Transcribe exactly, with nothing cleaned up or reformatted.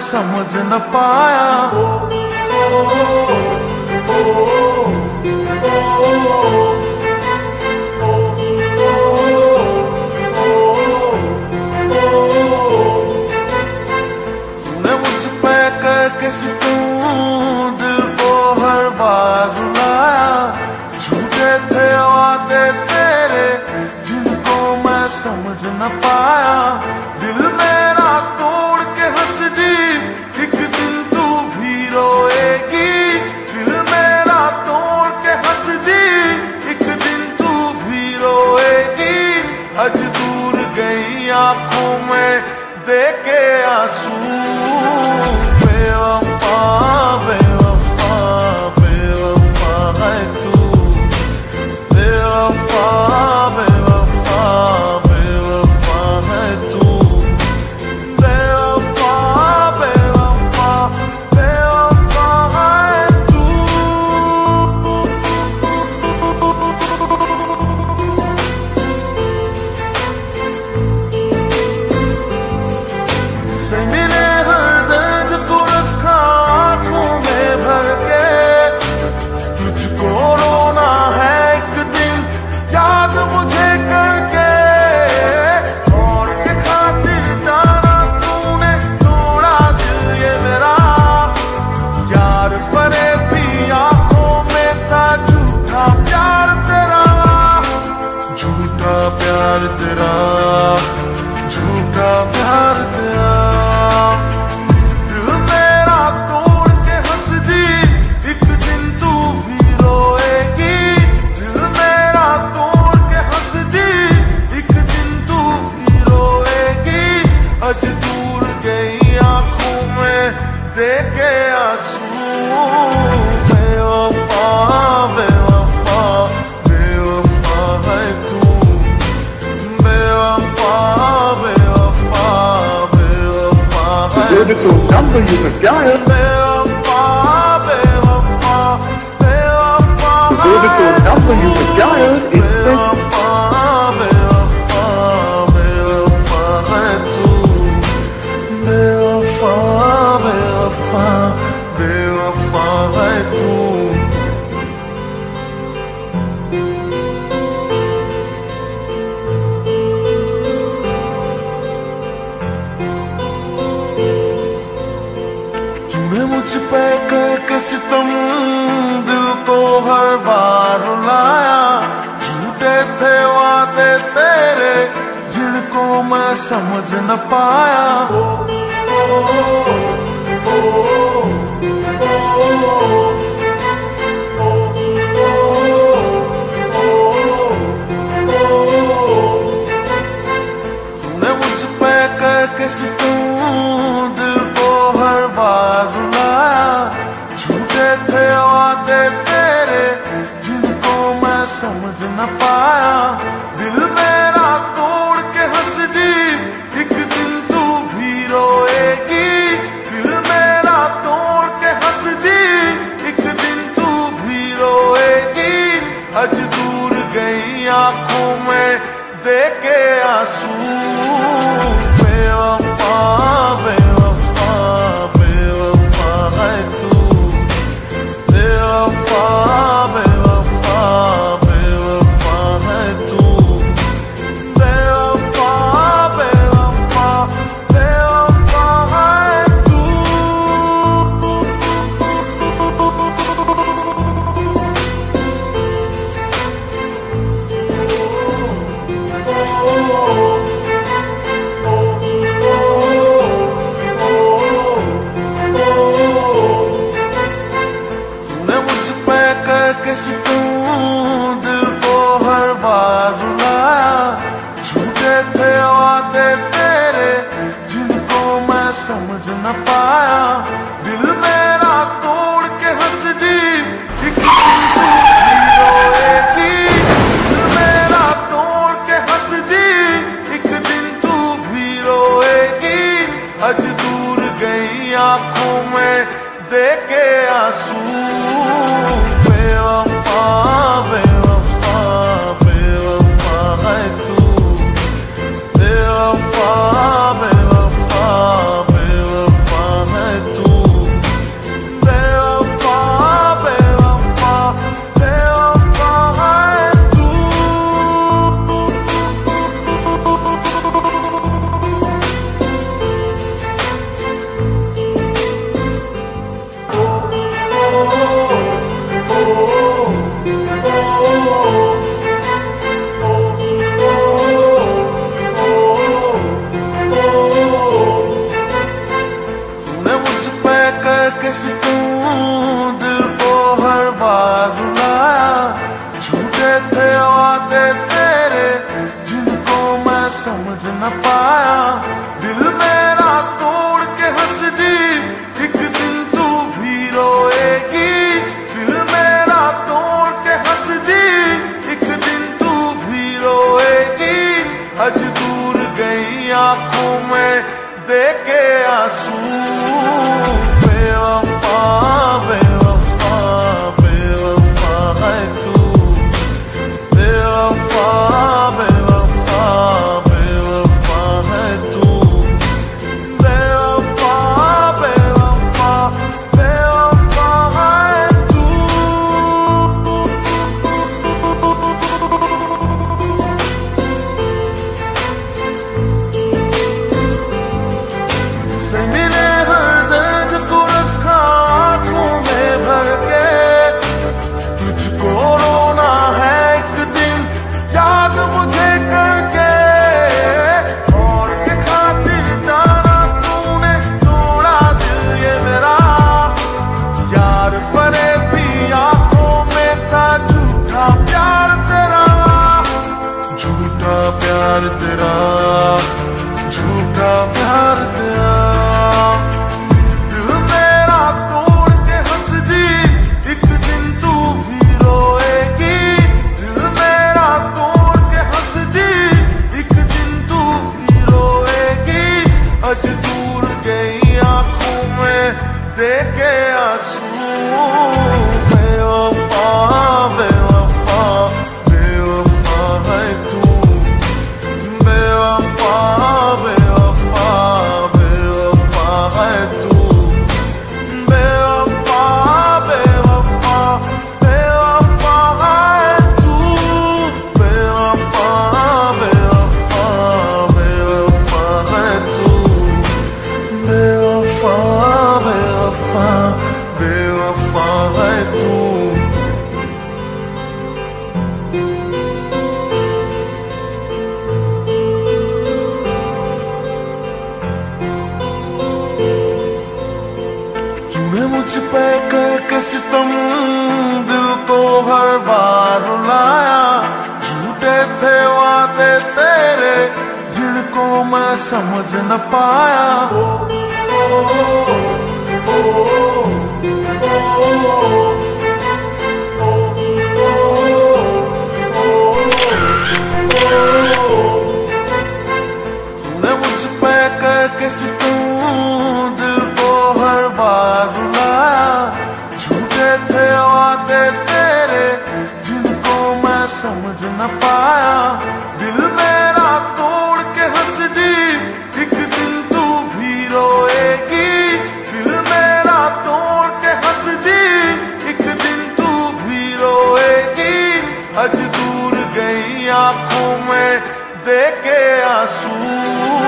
समझ न पाया। ओ, ओ, ओ, ओ, ओ, किस तू दिल को हर बार रुलाया, झूठे थे वादे तेरे जिनको मैं समझ न पाया। दिल मेरा तोड़ के हंस दी, एक दिन तू भी रोएगी। दिल मेरा तोड़ के हंस दी, एक दिन तू भी रोएगी। आज दूर गई आंखों में देखे आंसू। Number you could dial. The vertical number you could dial is this. सितम दिल को हर बार रुलाया, झूठे थे वादे तेरे जिनको मैं समझ न पाया। ओ, ओ, ओ, ओ, समझ न पाया। दिल मेरा तोड़ के हंस दी, एक दिन तू भी रोएगी। दिल मेरा तोड़ के हंस दी, एक दिन तू भी रोएगी। आज दूर गई आंखों में देखे आंसू। बेवफा बेवफा बेवफा है तू, बेवफा बेवफा। किस तू दिल को हर बार रुलाया, झूठे थे वादे तेरे जिनको मैं समझ न पाया। दिल मेरा तोड़ के हंस दी, एक दिन तू भी रोएगी। दिल मेरा तोड़ के हंस दी, एक दिन तू भी रोएगी। आज दूर गई आंखों में देखे आंसू। सितम दिल को हर बार रुलाया, झूठे थे वादे तेरे जिनको मैं समझ न पाया। ओ, ओ, ओ, ओ, ओ, समझ न पाया। दिल मेरा तोड़ के हंस दी, एक दिन तू भी रोएगी। दिल मेरा तोड़ के हंस दी, एक दिन तू भी रोएगी। आज दूर गई आंखों में देखे आंसू।